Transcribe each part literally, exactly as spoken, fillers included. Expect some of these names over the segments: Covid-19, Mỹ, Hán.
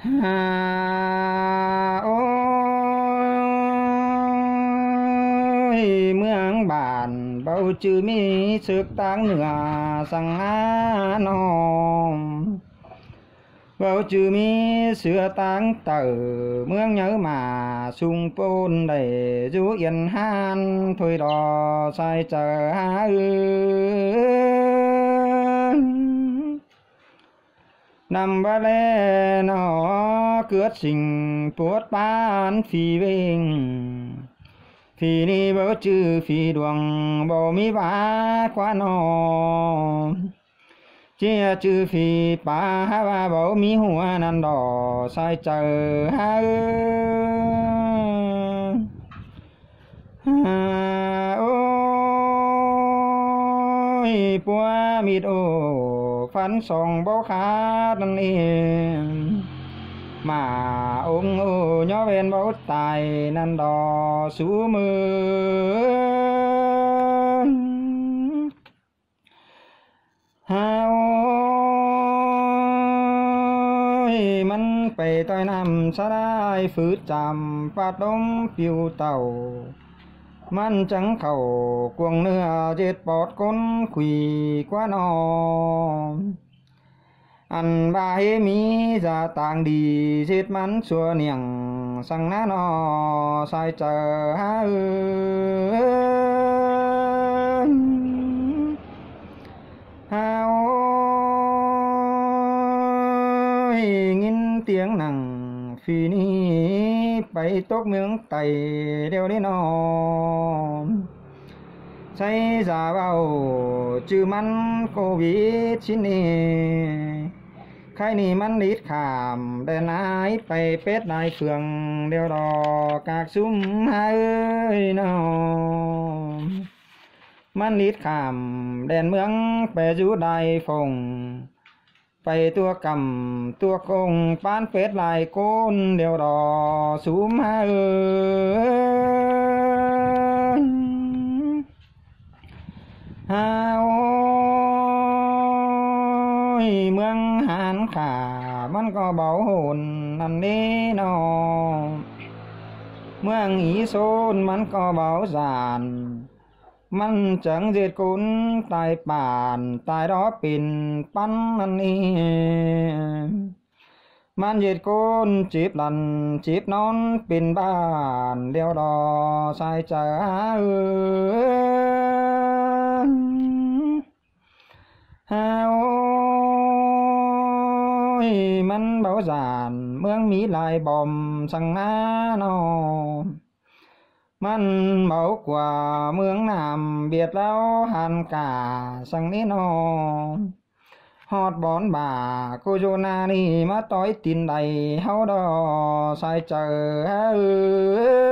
Hà ôi mương bản bao chữ mi sức tăng nửa sang á nòm bao chữ mi sửa tăng tờ mương nhớ mà sung pôn đầy rú yên han thôi đò sai chờ há nằm ba lê nó cướp xình bốt bán phi vinh phi đi bớt chữ phi đường bầu mi bá quá nọ chia chữ phi bá ba bầu mi hoa nan đỏ sai chờ ha ôi bua mít ô phán sòng bó khá đăng yên mà ông ô nhó bên bó tài nan đò xú mơ hà ôi mắn bày tòi nằm xa đai phứ chạm phát đông phiêu tàu man trắng khẩu cuồng nửa dệt bọt con quỳ quá nọ ăn ba hế mi ra tàng đi dệt mắn xua niềng sang ná nọ sai chờ há ư há ôi nghìn tiếng nặng phi ni bảy tốt miếng tẩy đều đi nó xây giả vào chữ mắn covid chín này khai nì mắn lít khảm đèn lái bày pết lại phường đều đỏ các xúm hai ơi nào mắn lít khảm đèn mướng bè rú đài phòng bày tua cầm tua cùng bán phết lại côn đều đỏ xúm ha ơi ha ôi mương hán khả mắn có bảo hồn nằm đi nọ mương ý xôn mắn có bảo giàn măn chẳng diệt cún tài bản tài đó pin bắn ăn đi măn diệt cún chip lần chip non pin bàn đeo đò sai chờ ha ơi măn bảo giản mương mỹ lại bòm sang á nò măn mẫu quả mướng nam biệt lao hàn cả sang nít nọ hót bón bà cô Jonah đi mất tối tin đầy háo đò sai chờ há ơi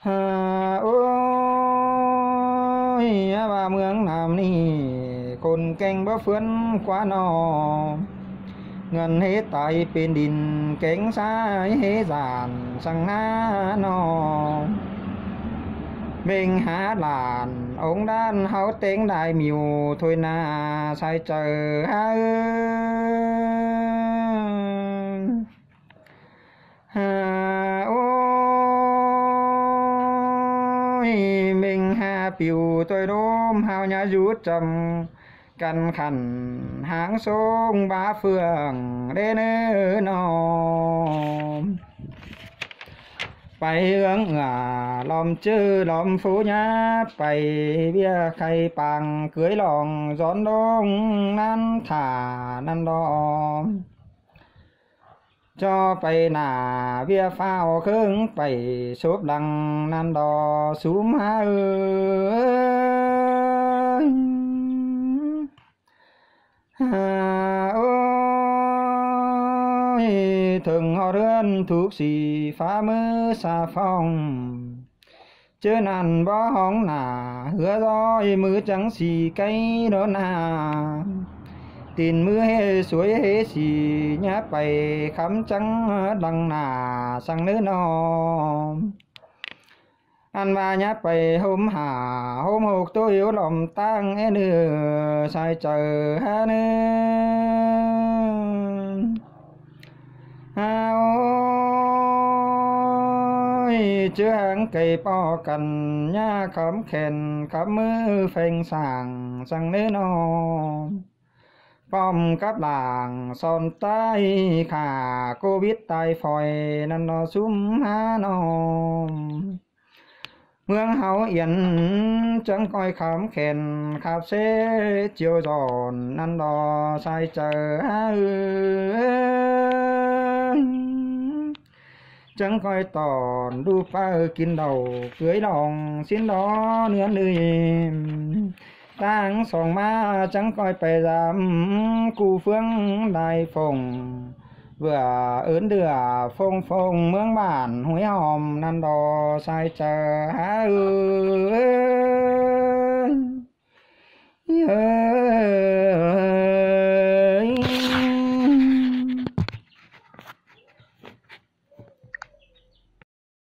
hà ôi bà mướng nam đi cồn canh bó phướn quá nọ ngân hết tay bên đình cánh sai hết giàn sang ná nọ mình há làn ông đan háo tiếng đại miều thôi na sai chờ há hà ôi mình hà biểu tôi đốm hao nhá rút trầm căn khẩn háng xuống ba phường đến nơi nọ bày hướng ngả lòm chư lòm phú nhá bày bia khay bằng cưới lòng gión đông nan thả nan đỏ cho bày nà bia phao khương bày xốp đằng nan đỏ xuống há ơi hà ôi thường họ rươn thuốc xì phá mưa xà phòng chứ nàn bó hóng nà hứa rồi mưa trắng xì cây đó nà tin mưa hê suối hê xì nhá bày khám trắng đằng nà sang nữ nọ ăn ba nhá bày hôm hà hôm hụt tôi yếu lòng tang e nửa sai chờ ha nè. à ôi chứ hãng kỳ po cần nha khóm khền khóm mưa phênh sàng sang nến ôm bom cáp làng son tay khả Covid tai phòi nên nó xuống há nó mương háo yên chẳng coi khám khèn khạp xế chiều giòn ăn đò sai chờ há ư chẳng coi tòn đu pha kín đầu cưới lòng xin đó nữa nơi tang sòng ma chẳng coi phải dám cụ phương đại phồng vừa ớn đửa phong phong mương bản hối hòm nan đò sai chờ há ư